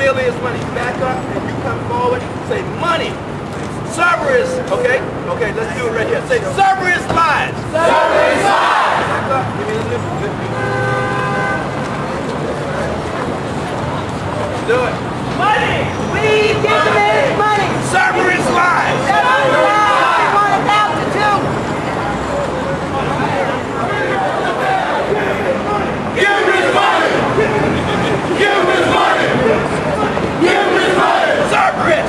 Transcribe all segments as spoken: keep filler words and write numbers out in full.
feel is when he's back up and you come forward, say money. Cerberus, okay? Okay, let's do it right here. Say Cerberus lies. Cerberus lies. Back up. Give me a little bit. Do it. Money. We give the man money. Cerberus lies. Cerberus lies. We want a thousand too. Give him his money. Give him his money. Give him his money. Cerberus.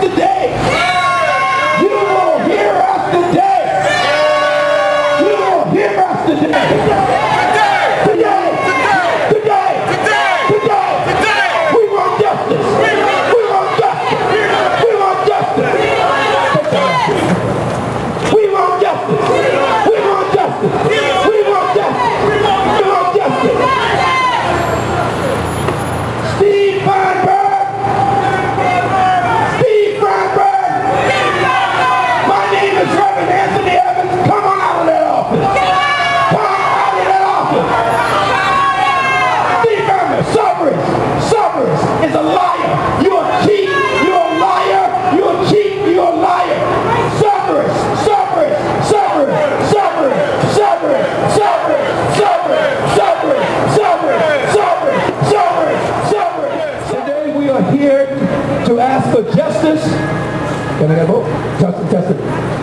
Today, today, today, today, We want justice. We want justice. We want justice. We want justice. Steve Feinberg. Steve Feinberg. My name is Reverend Anthony Evans. Come on out of that office. Come out of that office. Steve Feinberg. Cerberus. Cerberus is a liar. You're a cheat. You're a liar. You're a cheat. You're a liar. Cerberus. Cerberus. Cerberus. Cerberus. Cerberus. Cerberus. Cerberus. Cerberus. Cerberus. Cerberus. Cerberus. Cerberus. Today we are here to ask for justice. Can I have a vote? Justice, justice.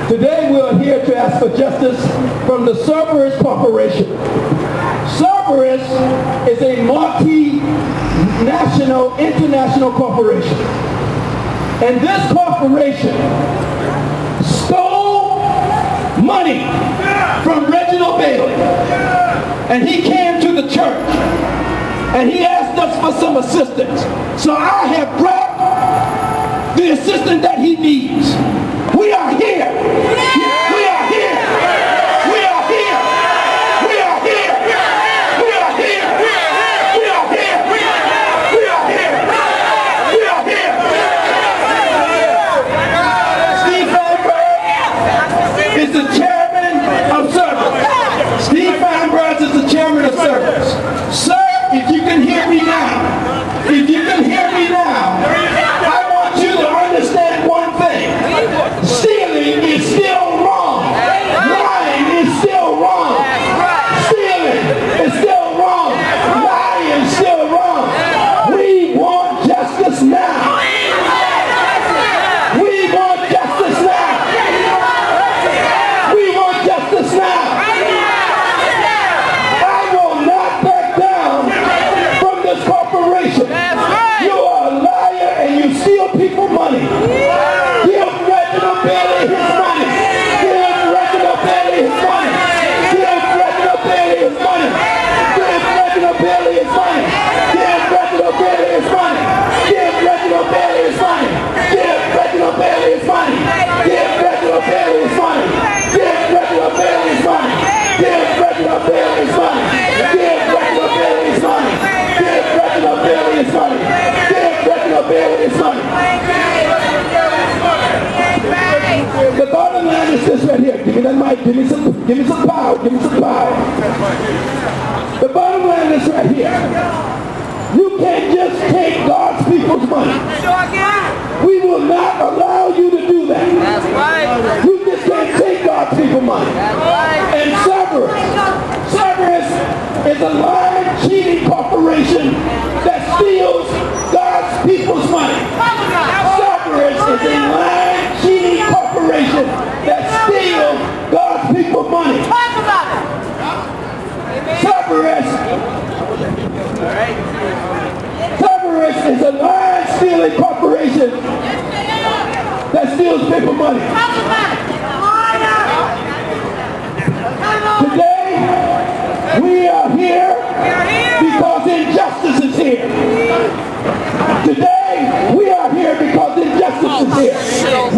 Today we are here to ask for justice from the Cerberus Corporation. Cerberus is a multinational, international corporation. And this corporation stole money from Reginald Bailey. And he came to the church and he asked us for some assistance. So I have brought the assistance that he needs. We are here. We are here. We are here. We are here. We are here. We are here. We are here. We are here. Steve Feinberg is the chairman of Cerberus. Steve Feinberg is the chairman of Cerberus. Sir, if you can hear me now, if you can hear me now, I want you to understand one thing. Stealing is still wrong. Lying is still wrong. Stealing is still wrong. Lying is still wrong. We want justice now. We want justice now. We want justice now. I will not back down from this corporation. You are a liar and you steal people money. Give Reginald Bailey his money. Give Reginald Bailey his money. Give Reginald Bailey his money. Give Reginald Bailey his money. Give Reginald Bailey his money. Give Reginald Bailey his money. Give Reginald Bailey his money. Give Reginald Bailey his money. Give Reginald Bailey his money. Give Reginald Bailey his money. Give Reginald Bailey his money. Give Reginald Bailey his money. Give Reginald Bailey his money. The bottom line is this right here. Give me that mic. Give me some. Give me some power. Give me some power. The bottom line is right here. You can't just take God's people's money. We will not allow you to do that. That's right. You just can't take God's people's money. That's right. And Cerberus, Cerberus is a lying, cheating corporation that steals God's people's money. Cerberus is a lying, cheating corporation that steals God's people's money. Talk about it. Cerberus. Cerberus is a lying, stealing corporation that steals paper money. Today, we are here because injustice is here. Today, we are here because injustice is here.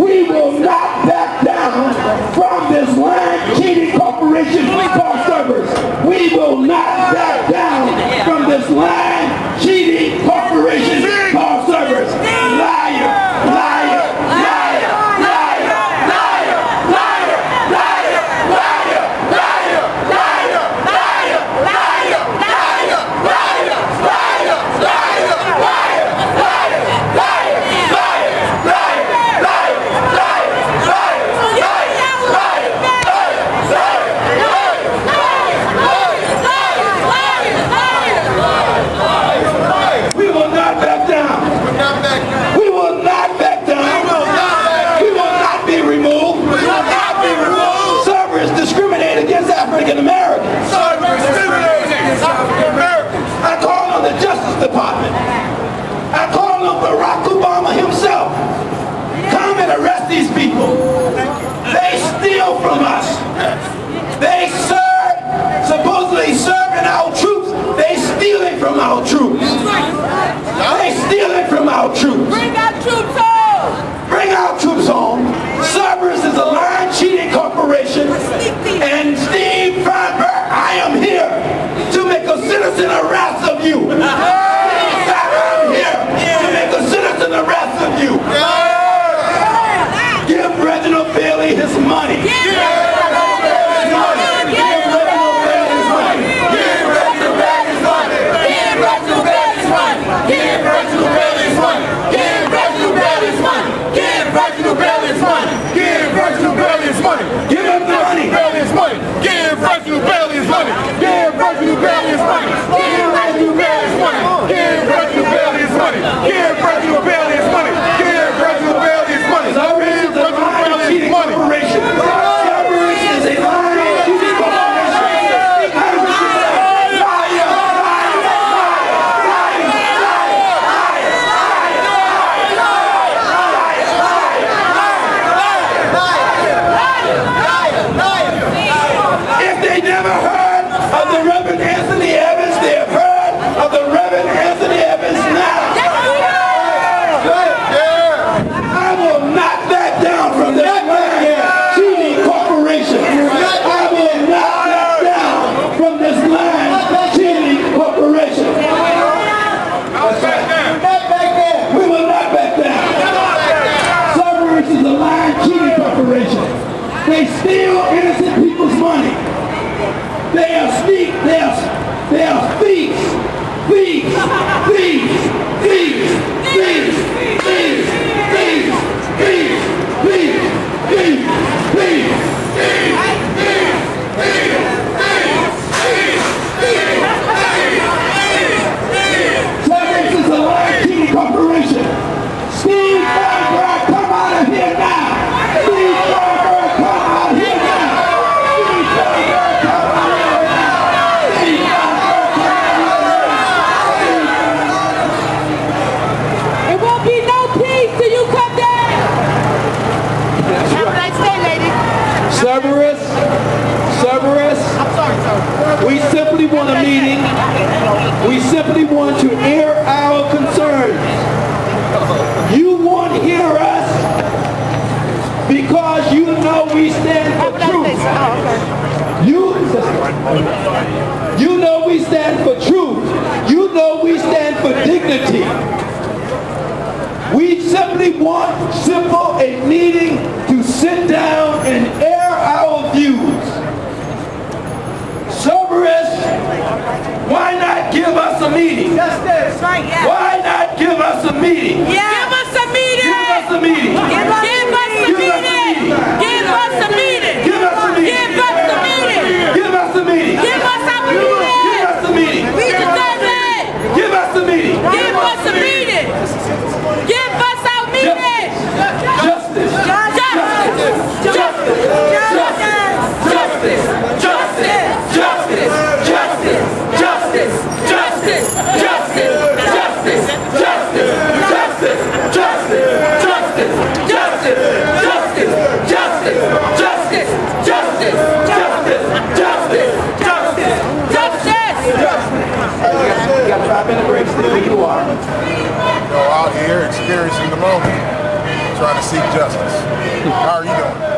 We will not back down from this lying, cheating corporation called Cerberus. We will not back down from this lying, cheating corporation called Cerberus. Liar, liar, liar, liar, liar, liar, liar, liar, liar, liar, liar, liar, liar, liar, liar, liar, liar, liar, liar, liar, liar, liar, liar, liar, liar, liar, liar, liar. Liar, liar, liar. money. Give Reginald Bailey his money. Give Reginald Bailey his money. Give Reginald Bailey his money. Give Reginald Bailey his money. Give Reginald Bailey his money. Give Reginald Bailey his money. Give Reginald Bailey his money. Give Reginald Bailey his money. Give him the money. Bailey his money. Give Reginald Bailey his money. Give Reginald Bailey his money. Give Reginald Bailey his money. Give Reginald Bailey his money. Give Reginald Bailey his money. Give Reginald Bailey his money. Give Reginald Bailey his money. Cerberus is a lying cheating corporation. Cerberus is a liar, liar, liar, liar, liar, liar. If they never heard of the Reverend Anthony Evans, they have heard of the Reverend Anthony Evans now. They steal innocent people's money. They are sneak, they are, they are thieves, thieves, thieves, thieves, thieves, thieves, thieves, thieves, thieves, thieves, thieves, thieves. Cerberus is a lying cheating corporation. Steve Feinberg, come out of here now. Cerberus, Cerberus, we simply want a meeting. We simply want to air our concerns. You won't hear us because you know we stand for truth. You, you know we stand for truth. You know we stand for dignity. We simply want simple a meeting to sit down and air our views. Cerberus, why not give us a meeting? That's right, yeah. Why not give us a meeting? Yeah. Give us a meeting. Give us a meeting. Give us a meeting. Give us a meeting. Give us a meeting. Give us a meeting. Give us a meeting. Give us a meeting. Give us a meeting. We deserve it. Give us a meeting. Give us a meeting. Give us our meeting. Justice. Justice. Justice. Experiencing the moment, trying to seek justice. How are you doing?